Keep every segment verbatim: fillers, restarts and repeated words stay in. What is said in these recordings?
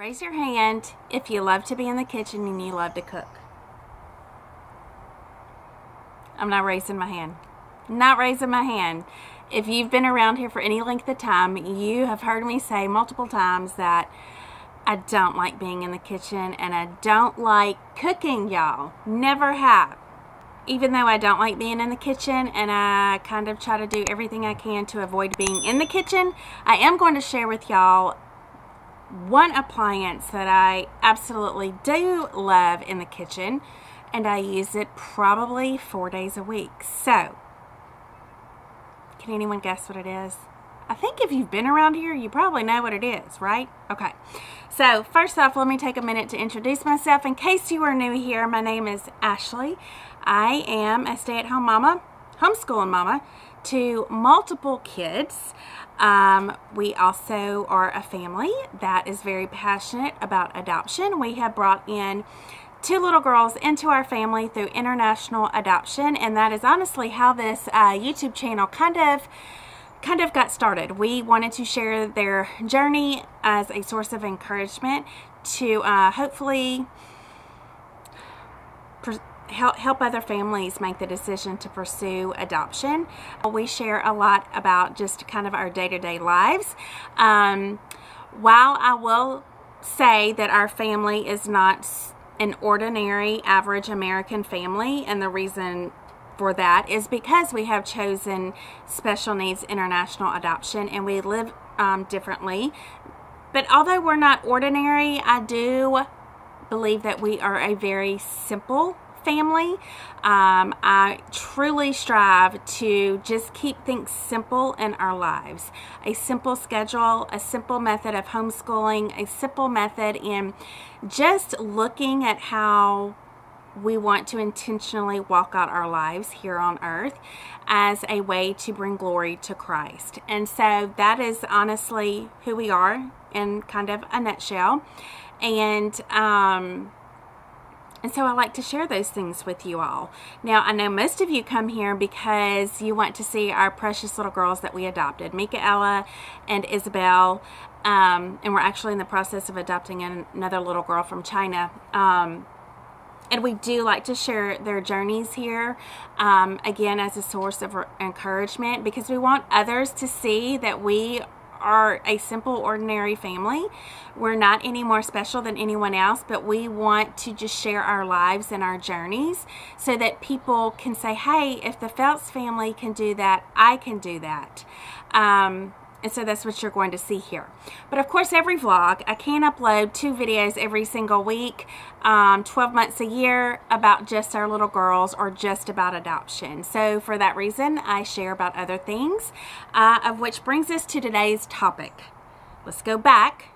Raise your hand if you love to be in the kitchen and you love to cook. I'm not raising my hand. Not raising my hand. If you've been around here for any length of time, you have heard me say multiple times that I don't like being in the kitchen and I don't like cooking, y'all. Never have. Even though I don't like being in the kitchen and I kind of try to do everything I can to avoid being in the kitchen, I am going to share with y'all one appliance that I absolutely do love in the kitchen, and I use it probably four days a week. So, can anyone guess what it is? I think if you've been around here, you probably know what it is, right? Okay. So, first off, let me take a minute to introduce myself. In case you are new here, my name is Ashley. I am a stay-at-home mama, homeschooling mama, to multiple kids. Um, we also are a family that is very passionate about adoption. We have brought in two little girls into our family through international adoption, and that is honestly how this uh, YouTube channel kind of kind of got started. We wanted to share their journey as a source of encouragement to uh, hopefully help help other families make the decision to pursue adoption. We share a lot about just kind of our day-to-day lives. Um, while I will say that our family is not an ordinary average American family, and the reason for that is because we have chosen special needs international adoption and we live um, differently. But although we're not ordinary, I do believe that we are a very simple family. um, I truly strive to just keep things simple in our lives. A simple schedule, a simple method of homeschooling, a simple method in just looking at how we want to intentionally walk out our lives here on earth as a way to bring glory to Christ. And so that is honestly who we are in kind of a nutshell. And um And so I like to share those things with you all. Now, I know most of you come here because you want to see our precious little girls that we adopted, Mikaela and Isabel. Um, and we're actually in the process of adopting an, another little girl from China. Um, and we do like to share their journeys here, um, again, as a source of encouragement, because we want others to see that we are a simple, ordinary family. We're not any more special than anyone else, but we want to just share our lives and our journeys so that people can say, hey, if the Felts family can do that, I can do that. Um, and so that's what you're going to see here. But of course, every vlog, I can upload two videos every single week, um, twelve months a year, about just our little girls or just about adoption. So for that reason, I share about other things, uh, of which brings us to today's topic. Let's go back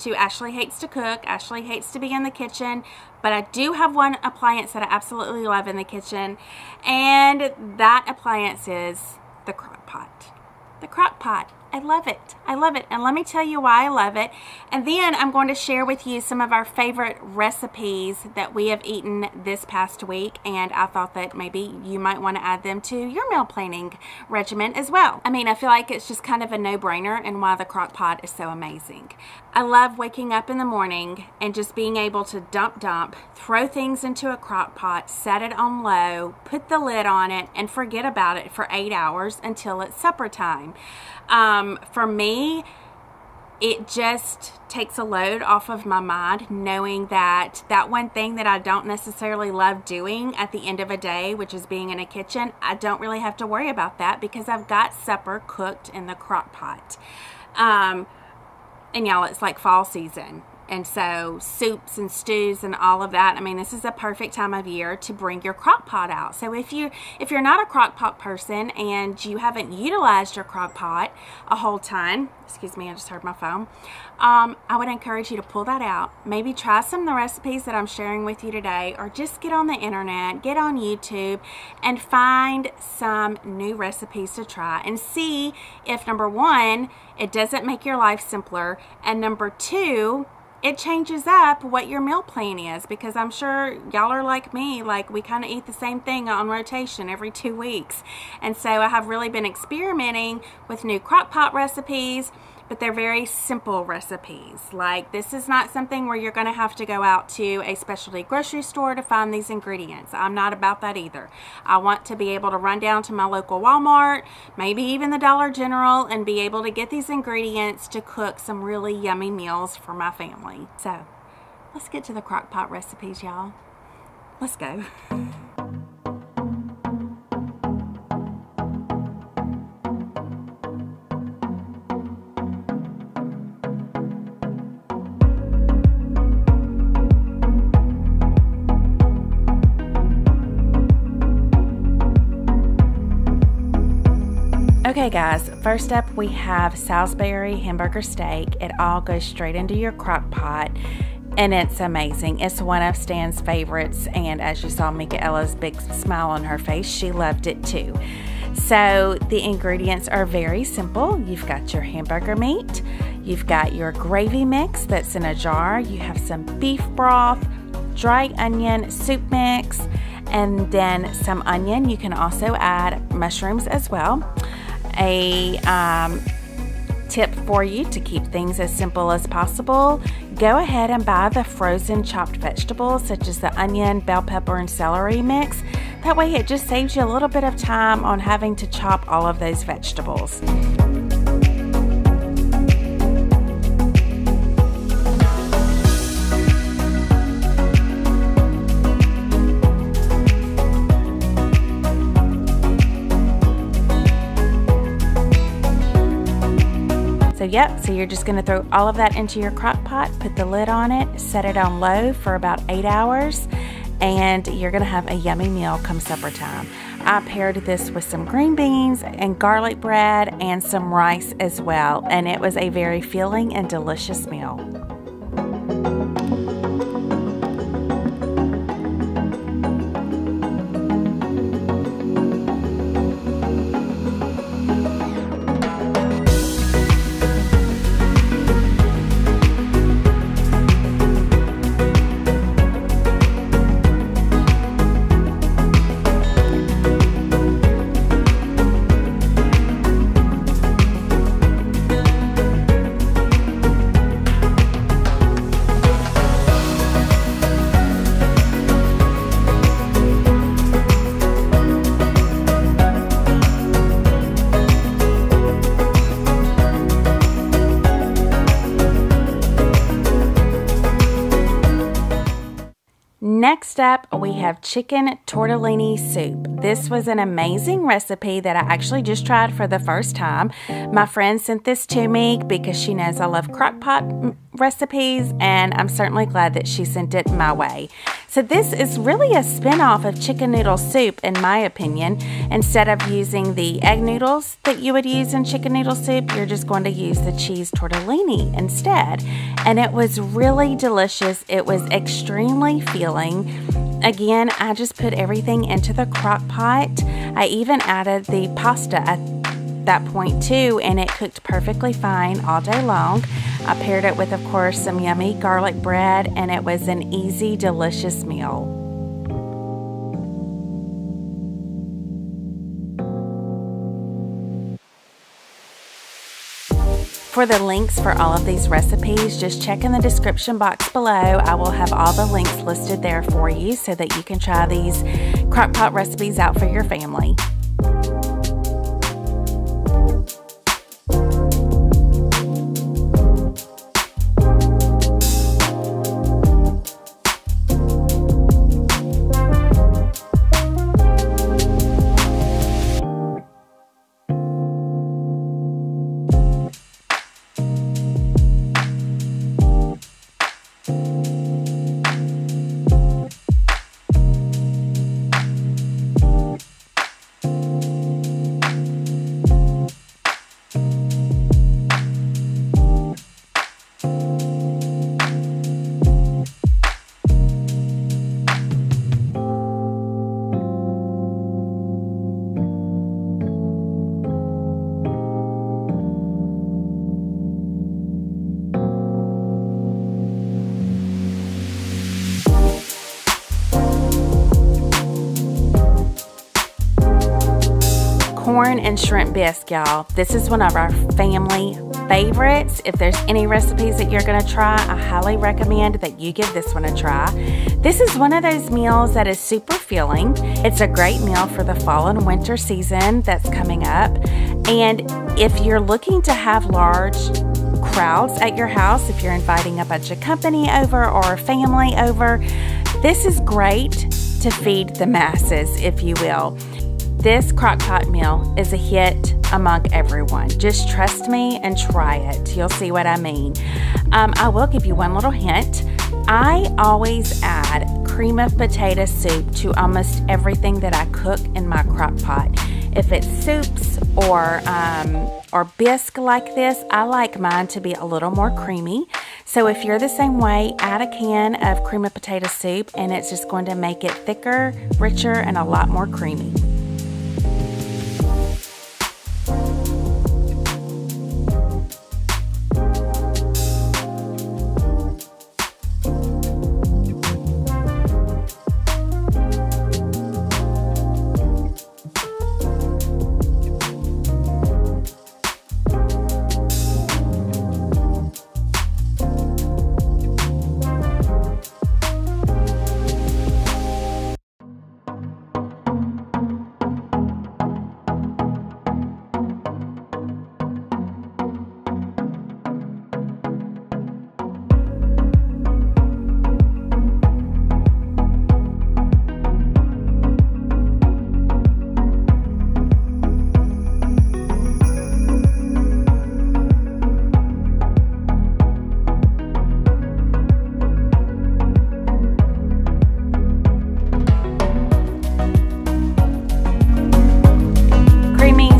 to Ashley hates to cook, Ashley hates to be in the kitchen, but I do have one appliance that I absolutely love in the kitchen, and that appliance is the crock pot. The crock pot. I love it. I love it. And let me tell you why I love it. And then I'm going to share with you some of our favorite recipes that we have eaten this past week. And I thought that maybe you might want to add them to your meal planning regimen as well. I mean, I feel like it's just kind of a no-brainer and why the crock pot is so amazing. I love waking up in the morning and just being able to dump dump, throw things into a crock pot, set it on low, put the lid on it, and forget about it for eight hours until it's supper time. Um, Um, for me, it just takes a load off of my mind knowing that that one thing that I don't necessarily love doing at the end of a day, which is being in a kitchen, I don't really have to worry about that because I've got supper cooked in the crock pot. Um, and y'all, it's like fall season. And so soups and stews and all of that, I mean, this is a perfect time of year to bring your crock pot out. So if, you, if you're not a crock pot person and you haven't utilized your crock pot a whole ton, excuse me, I just heard my phone, um, I would encourage you to pull that out. Maybe try some of the recipes that I'm sharing with you today, or just get on the internet, get on YouTube, and find some new recipes to try and see if, number one, it doesn't make your life simpler, and number two, it changes up what your meal plan is, because I'm sure y'all are like me, like we kind of eat the same thing on rotation every two weeks. And so I have really been experimenting with new crock pot recipes, but they're very simple recipes. Like, this is not something where you're going to have to go out to a specialty grocery store to find these ingredients. I'm not about that either. I want to be able to run down to my local Walmart, maybe even the Dollar General, and be able to get these ingredients to cook some really yummy meals for my family. So let's get to the crock pot recipes, y'all. Let's go. Okay guys, first up we have Salisbury hamburger steak. It all goes straight into your crock pot and it's amazing. It's one of Stan's favorites, and as you saw Mikaela's big smile on her face, she loved it too. So the ingredients are very simple. You've got your hamburger meat, you've got your gravy mix that's in a jar, you have some beef broth, dry onion soup mix, and then some onion. You can also add mushrooms as well. A um, tip for you to keep things as simple as possible: go ahead and buy the frozen chopped vegetables such as the onion, bell pepper, and celery mix. That way it just saves you a little bit of time on having to chop all of those vegetables. So yep, so you're just gonna throw all of that into your crock pot, put the lid on it, set it on low for about eight hours, and you're gonna have a yummy meal come supper time. I paired this with some green beans and garlic bread and some rice as well, and it was a very filling and delicious meal. Next up, we have chicken tortellini soup. This was an amazing recipe that I actually just tried for the first time. My friend sent this to me because she knows I love crock pot recipes, and I'm certainly glad that she sent it my way. So this is really a spin-off of chicken noodle soup, in my opinion. Instead of using the egg noodles that you would use in chicken noodle soup, you're just going to use the cheese tortellini instead. And it was really delicious. It was extremely filling. Again, I just put everything into the crock pot. I even added the pasta at that point too, and it cooked perfectly fine all day long. I paired it with, of course, some yummy garlic bread, and it was an easy, delicious meal. For the links for all of these recipes, just check in the description box below. I will have all the links listed there for you so that you can try these crock pot recipes out for your family. Corn and shrimp bisque, y'all. This is one of our family favorites. If there's any recipes that you're going to try, I highly recommend that you give this one a try. This is one of those meals that is super filling. It's a great meal for the fall and winter season that's coming up. And if you're looking to have large crowds at your house, if you're inviting a bunch of company over or family over, this is great to feed the masses, if you will. This crock pot meal is a hit among everyone. Just trust me and try it. You'll see what I mean. Um, I will give you one little hint. I always add cream of potato soup to almost everything that I cook in my crock pot. If it's soups or, um, or bisque like this, I like mine to be a little more creamy. So if you're the same way, add a can of cream of potato soup and it's just going to make it thicker, richer, and a lot more creamy.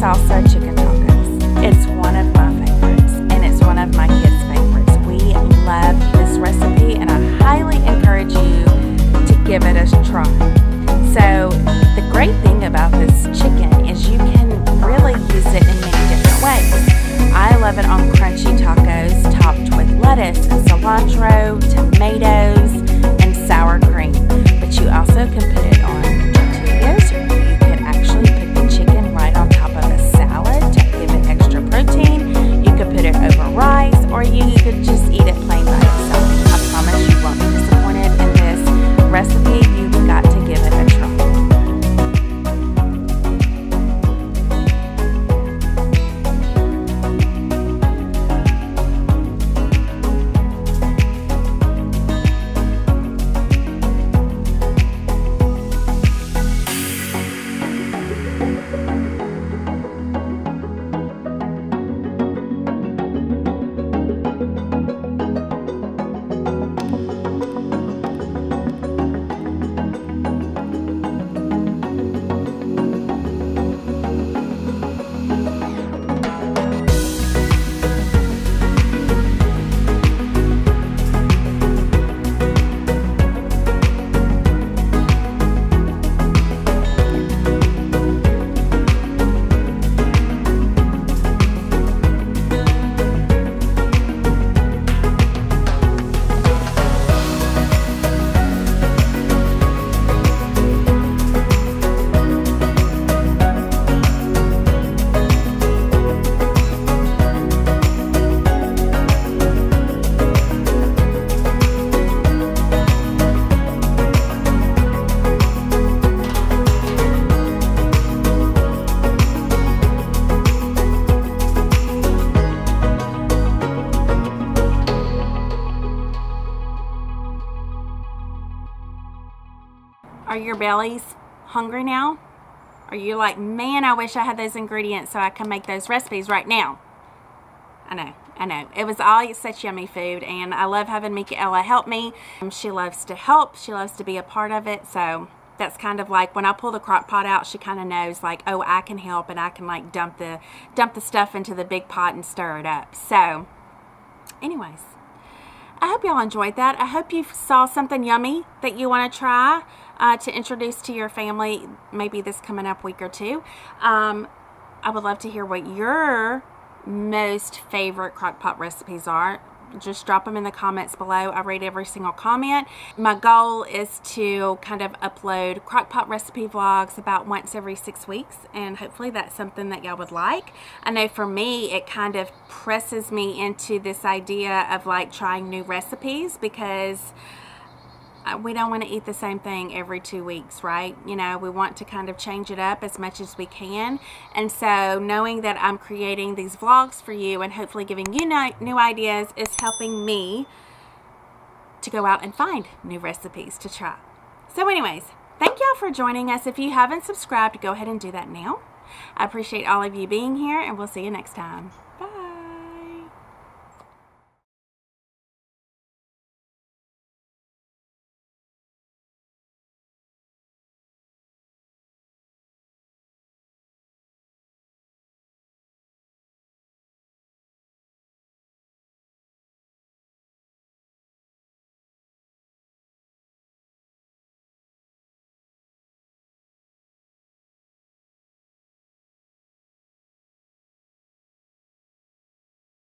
Salsa chicken tacos. It's one of my favorites and it's one of my kids' favorites. We love this recipe and I highly encourage you to give it a try. So the great thing about this chicken is you can really use it in many different ways. I love it on crunchy tacos topped with lettuce and cilantro, tomatoes, and sour cream. But you also can put it on tortillas. You could actually put the chicken right on top of a salad to give it extra protein. You could put it over rice, or you could just eat it plain by itself. I promise you won't be disappointed in this recipe. You've got to give it a try. Are your bellies hungry now? Are you like, man, I wish I had those ingredients so I can make those recipes right now? I know, I know. It was all such yummy food, and I love having Mikaela help me. She loves to help. She loves to be a part of it, so that's kind of like when I pull the crock pot out, she kind of knows like, oh, I can help, and I can like dump the, dump the stuff into the big pot and stir it up. So anyways, I hope y'all enjoyed that. I hope you saw something yummy that you want to try uh, to introduce to your family maybe this coming up week or two. Um, I would love to hear what your most favorite crock pot recipes are. just drop them in the comments below. I read every single comment. My goal is to kind of upload crockpot recipe vlogs about once every six weeks, and hopefully that's something that y'all would like. I know for me, it kind of presses me into this idea of like trying new recipes, because we don't want to eat the same thing every two weeks, right? You know, we want to kind of change it up as much as we can. And so knowing that I'm creating these vlogs for you and hopefully giving you new ideas is helping me to go out and find new recipes to try. So anyways, thank y'all for joining us. If you haven't subscribed, go ahead and do that now. I appreciate all of you being here, and we'll see you next time. Bye.